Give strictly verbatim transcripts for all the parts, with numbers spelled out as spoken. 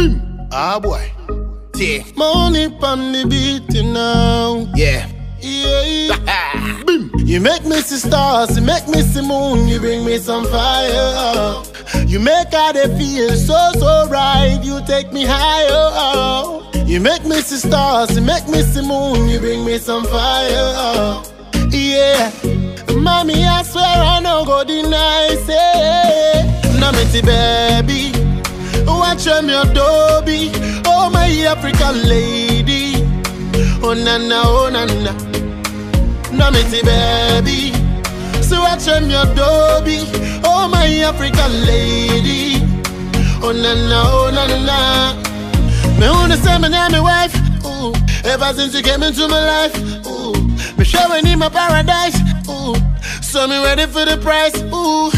Boom. Ah, boy. Yeah. Money pon the beat, you know. Yeah. Yeah. Boom. You make me see stars, you make me see moon, you bring me some fire. You make I dey feel so, so right, you take me higher. You make me see stars, you make me see moon, you bring me some fire. Yeah. Mommy, I swear I no go deny, say. Now me see baby, watch me Odo Bi, oh my African lady. Oh nana, oh nana. Now me see baby, so watch me Odo Bi, oh my African lady. Oh nana, oh nana. Me wanna say me name me wife, ooh. Ever since you came into my life, ooh. Me showing in my paradise, ooh. So me ready for the prize, ooh.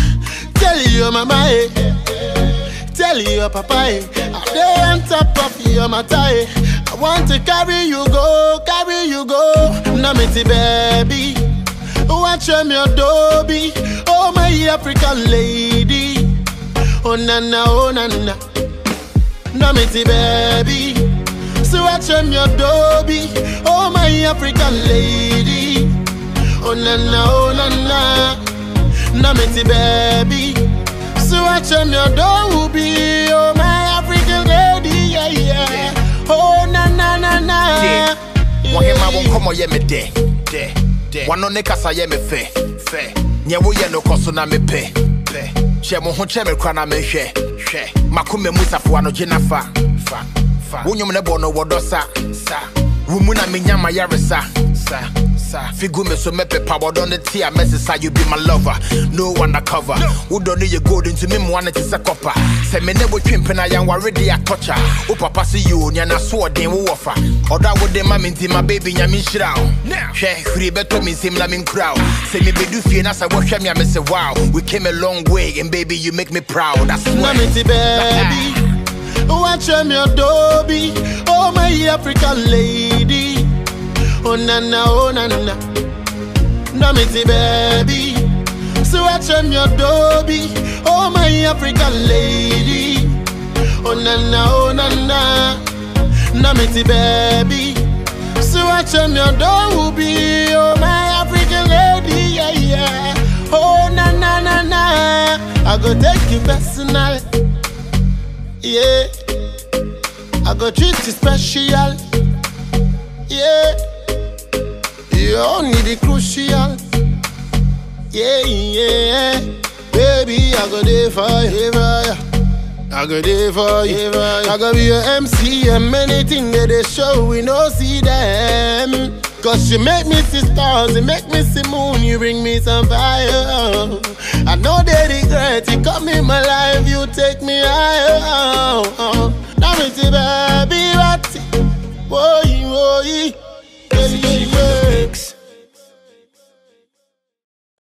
Tell you mama, eh. Tell you papa, eh. I dey on top of you, my tie. I want to carry you go, carry you go. Now me see baby, watch me Odo Bi, oh my African lady. Oh nana, oh nana. Now me see baby, so watch me Odo Bi, oh my African lady. Oh nana, oh nana. Now me see baby, so watch me Odo Bi, oh my African lady, yeah yeah. Oh na na na na. One him I won't come on, yeah me de, de, de. One on the casa, yeah me fe, fe. Nyewo yeah no koso na me pe, pe. She mo hunche me kwa na me she, she. Makume musa fuano jina fa, fa, fa. Unyo mne bono wodosa, sa. Rumuna minyama yaresa, sa. Figu me so me pe power don the tea. I message say you be my lover, no undercover. Who don't need your gold into me, me wanna taste a copper. Say me never twin pen I am already a torture. Who papa see you, nya na sword dem who offer. Other wo dem mama inti my baby nya me shroud. She free beto me sim la me crowd. Say me be do fear na say wo hwe me I say wow. We came a long way and baby you make me proud. I swear. Mama inti baby, watch me Odo Bi, oh my African lady. Oh nana, oh nana. Now me see baby, so watch me Odo Bi, oh my African lady. Oh nana, oh nana. Now me see baby, so watch me Odo Bi, oh my African lady, yeah yeah. Oh nana, nana. I go take you personal, yeah. I go treat you special, yeah. You only the crucial, yeah, yeah. Baby, I go there for you, I go there for you. I go be your M C and many things that they show we no see them. Cause you make me see stars, you make me see moon, you bring me some fire. I know they regret, you come in my life, you take me higher.